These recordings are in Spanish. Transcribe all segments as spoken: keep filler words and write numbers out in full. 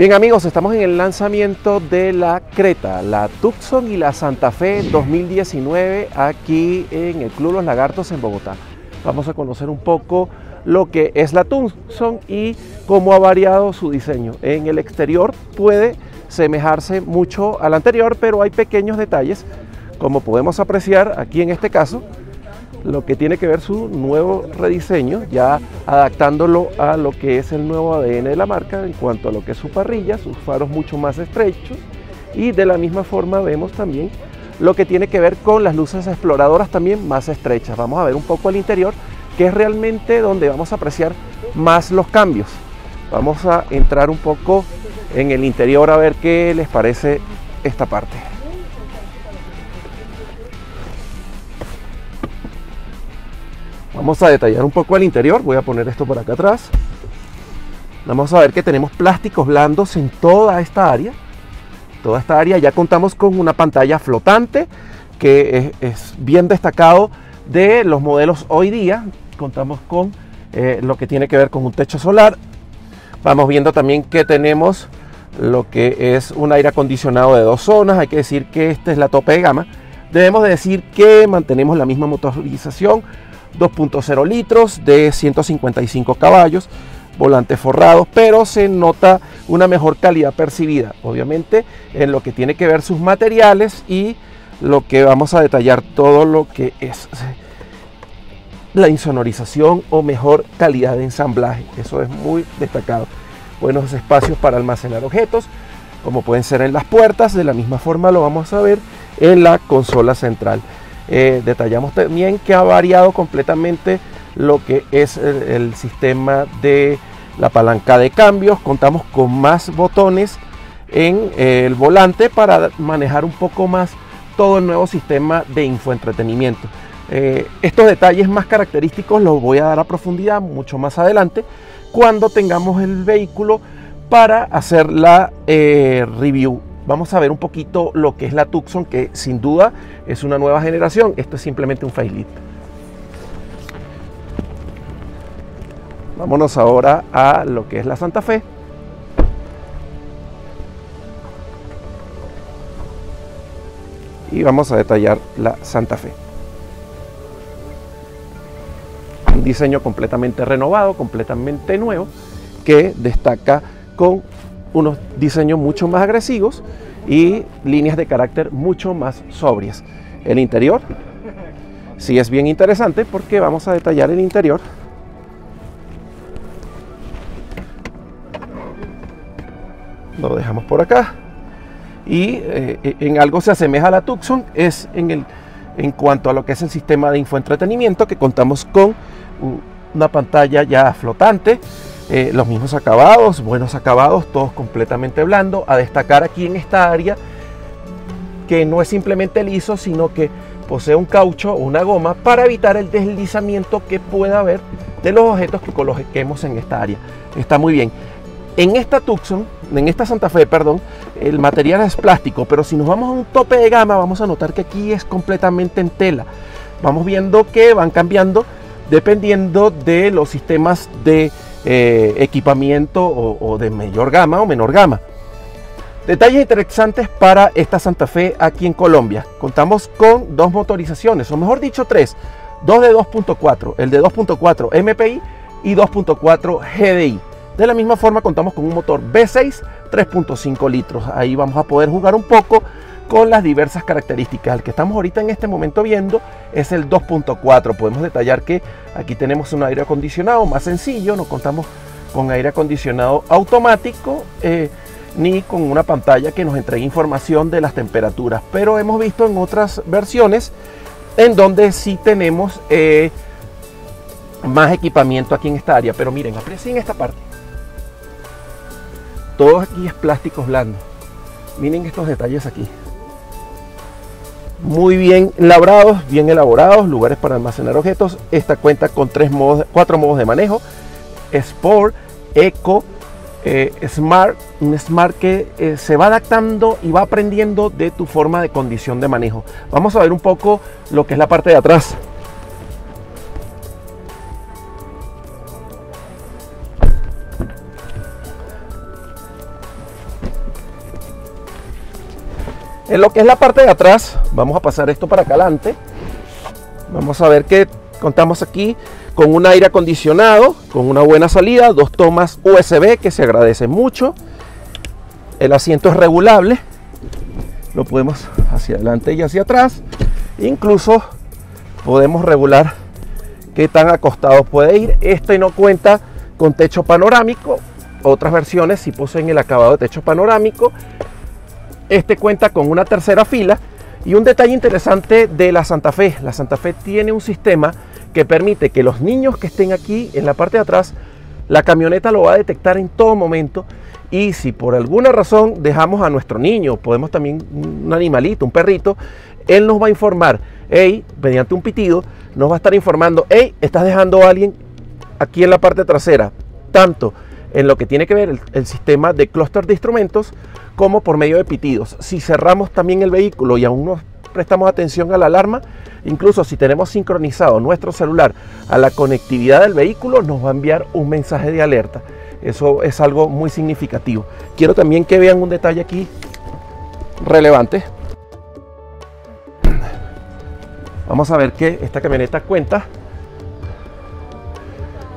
Bien amigos, estamos en el lanzamiento de la Creta, la Tucson y la Santa Fe dos mil diecinueve aquí en el Club Los Lagartos en Bogotá. Vamos a conocer un poco lo que es la Tucson y cómo ha variado su diseño. En el exterior puede semejarse mucho al anterior, pero hay pequeños detalles, como podemos apreciar aquí en este caso, lo que tiene que ver su nuevo rediseño, ya adaptándolo a lo que es el nuevo A D N de la marca en cuanto a lo que es su parrilla, sus faros mucho más estrechos, y de la misma forma vemos también lo que tiene que ver con las luces exploradoras también más estrechas. Vamos a ver un poco al interior, que es realmente donde vamos a apreciar más los cambios. Vamos a entrar un poco en el interior a ver qué les parece esta parte. Vamos a detallar un poco el interior, voy a poner esto por acá atrás. Vamos a ver que tenemos plásticos blandos en toda esta área. Toda esta área ya contamos con una pantalla flotante, que es, es bien destacado de los modelos hoy día. Contamos con eh, lo que tiene que ver con un techo solar. Vamos viendo también que tenemos lo que es un aire acondicionado de dos zonas. Hay que decir que esta es la tope de gama. Debemos decir que mantenemos la misma motorización. dos punto cero litros de ciento cincuenta y cinco caballos, volantes forrados, pero se nota una mejor calidad percibida, obviamente, en lo que tiene que ver sus materiales y lo que vamos a detallar, todo lo que es la insonorización o mejor calidad de ensamblaje. Eso es muy destacado. Buenos espacios para almacenar objetos, como pueden ser en las puertas, de la misma forma lo vamos a ver en la consola central. Eh, detallamos también que ha variado completamente lo que es el, el sistema de la palanca de cambios. Contamos con más botones en eh, el volante para manejar un poco más todo el nuevo sistema de infoentretenimiento. Eh, estos detalles más característicos los voy a dar a profundidad mucho más adelante cuando tengamos el vehículo para hacer la eh, review. Vamos a ver un poquito lo que es la Tucson, que sin duda es una nueva generación. Esto es simplemente un facelift. Vámonos ahora a lo que es la Santa Fe. Y vamos a detallar la Santa Fe. Un diseño completamente renovado, completamente nuevo, que destaca con unos diseños mucho más agresivos y líneas de carácter mucho más sobrias. El interior sí es bien interesante porque vamos a detallar el interior. Lo dejamos por acá y eh, en algo se asemeja a la Tucson es en, el, en cuanto a lo que es el sistema de infoentretenimiento, que contamos con una pantalla ya flotante. Eh, los mismos acabados, buenos acabados, todos completamente blando. A destacar aquí en esta área que no es simplemente liso, sino que posee un caucho o una goma para evitar el deslizamiento que pueda haber de los objetos que coloquemos en esta área. Está muy bien. En esta Tucson, en esta Santa Fe, perdón, el material es plástico, pero si nos vamos a un tope de gama, vamos a notar que aquí es completamente en tela. Vamos viendo que van cambiando dependiendo de los sistemas de Eh, equipamiento o, o de mayor gama o menor gama. Detalles interesantes para esta Santa Fe aquí en Colombia. Contamos con dos motorizaciones, o mejor dicho tres, dos de dos punto cuatro, el de dos punto cuatro M P I y dos punto cuatro G D I. De la misma forma contamos con un motor V seis tres punto cinco litros. Ahí vamos a poder jugar un poco con las diversas características. El que estamos ahorita en este momento viendo es el dos punto cuatro. Podemos detallar que aquí tenemos un aire acondicionado más sencillo, no contamos con aire acondicionado automático eh, ni con una pantalla que nos entregue información de las temperaturas, pero hemos visto en otras versiones en donde sí tenemos eh, más equipamiento aquí en esta área. Pero miren, aprecien esta parte, todo aquí es plásticos blandos. Miren estos detalles aquí, muy bien labrados, bien elaborados, lugares para almacenar objetos. Esta cuenta con tres modos, cuatro modos de manejo: Sport, Eco, eh, Smart. Un Smart que eh, se va adaptando y va aprendiendo de tu forma de condición de manejo. Vamos a ver un poco lo que es la parte de atrás. En lo que es la parte de atrás, vamos a pasar esto para acá adelante. Vamos a ver que contamos aquí con un aire acondicionado, con una buena salida, dos tomas U S B que se agradecen mucho. El asiento es regulable, lo podemos hacia adelante y hacia atrás. Incluso podemos regular qué tan acostado puede ir. Este no cuenta con techo panorámico. Otras versiones sí poseen el acabado de techo panorámico. Este cuenta con una tercera fila. Y un detalle interesante de la Santa Fe. La Santa Fe tiene un sistema que permite que los niños que estén aquí en la parte de atrás, la camioneta lo va a detectar en todo momento. Y si por alguna razón dejamos a nuestro niño, podemos también un animalito, un perrito, él nos va a informar, hey, mediante un pitido, nos va a estar informando, hey, estás dejando a alguien aquí en la parte trasera, tanto en lo que tiene que ver el, el sistema de clúster de instrumentos, como por medio de pitidos. Si cerramos también el vehículo y aún no prestamos atención a la alarma, incluso si tenemos sincronizado nuestro celular a la conectividad del vehículo, nos va a enviar un mensaje de alerta. Eso es algo muy significativo. Quiero también que vean un detalle aquí relevante. Vamos a ver que esta camioneta cuenta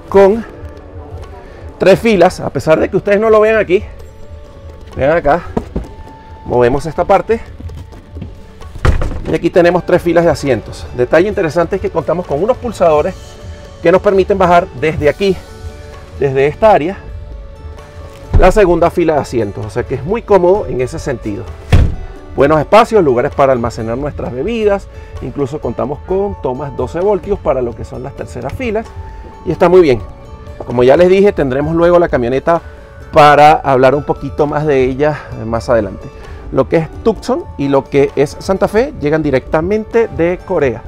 con tres filas, a pesar de que ustedes no lo vean aquí. Vean acá, movemos esta parte y aquí tenemos tres filas de asientos. Detalle interesante es que contamos con unos pulsadores que nos permiten bajar desde aquí, desde esta área, la segunda fila de asientos, o sea que es muy cómodo en ese sentido. Buenos espacios, lugares para almacenar nuestras bebidas, incluso contamos con tomas doce voltios para lo que son las terceras filas y está muy bien. Como ya les dije, tendremos luego la camioneta para hablar un poquito más de ella más adelante. Lo que es Tucson y lo que es Santa Fe llegan directamente de Corea.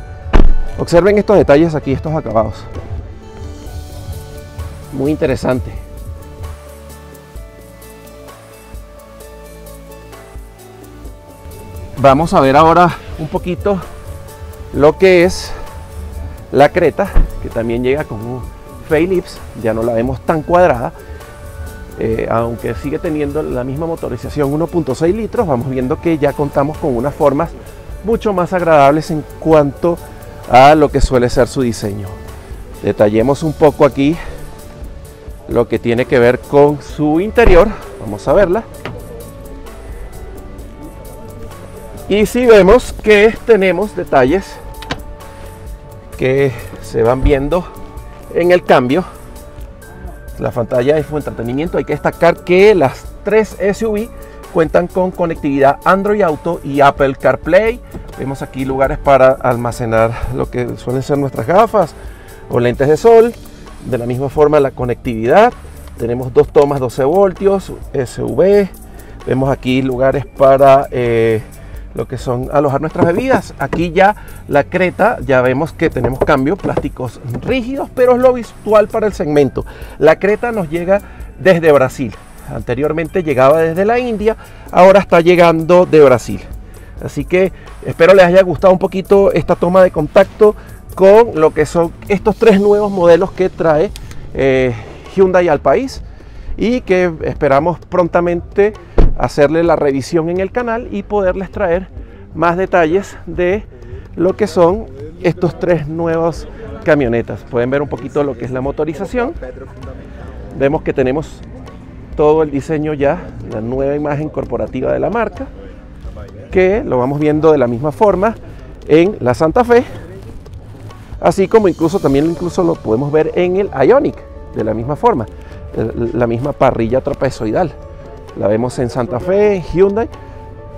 Observen estos detalles aquí, estos acabados. Muy interesante. Vamos a ver ahora un poquito lo que es la Creta, que también llega con un facelift, ya no la vemos tan cuadrada, eh, aunque sigue teniendo la misma motorización uno punto seis litros. Vamos viendo que ya contamos con unas formas mucho más agradables en cuanto a lo que suele ser su diseño. Detallemos un poco aquí lo que tiene que ver con su interior. Vamos a verla y si vemos que tenemos detalles que se van viendo en el cambio. La pantalla de infoentretenimiento. Hay que destacar que las tres S U V cuentan con conectividad Android Auto y Apple CarPlay. Vemos aquí lugares para almacenar lo que suelen ser nuestras gafas o lentes de sol. De la misma forma la conectividad, tenemos dos tomas doce voltios, S U V, vemos aquí lugares para eh, lo que son alojar nuestras bebidas. Aquí ya la Creta, ya vemos que tenemos cambio, plásticos rígidos, pero es lo visual para el segmento. La Creta nos llega desde Brasil, anteriormente llegaba desde la India, ahora está llegando de Brasil. Así que espero les haya gustado un poquito esta toma de contacto con lo que son estos tres nuevos modelos que trae eh, Hyundai al país y que esperamos prontamente hacerle la revisión en el canal y poderles traer más detalles de lo que son estos tres nuevos camionetas. Pueden ver un poquito lo que es la motorización. Vemos que tenemos todo el diseño ya, la nueva imagen corporativa de la marca, que lo vamos viendo de la misma forma en la Santa Fe. Así como incluso también incluso lo podemos ver en el Ioniq, de la misma forma, la misma parrilla trapezoidal. La vemos en Santa Fe, en Hyundai.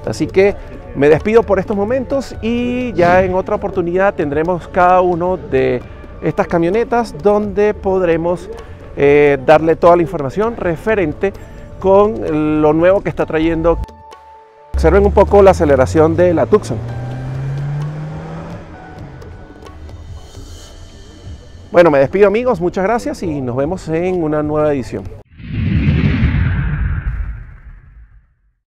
Así que me despido por estos momentos y ya en otra oportunidad tendremos cada uno de estas camionetas donde podremos eh, darle toda la información referente con lo nuevo que está trayendo. Observen un poco la aceleración de la Tucson. Bueno, me despido amigos, muchas gracias y nos vemos en una nueva edición.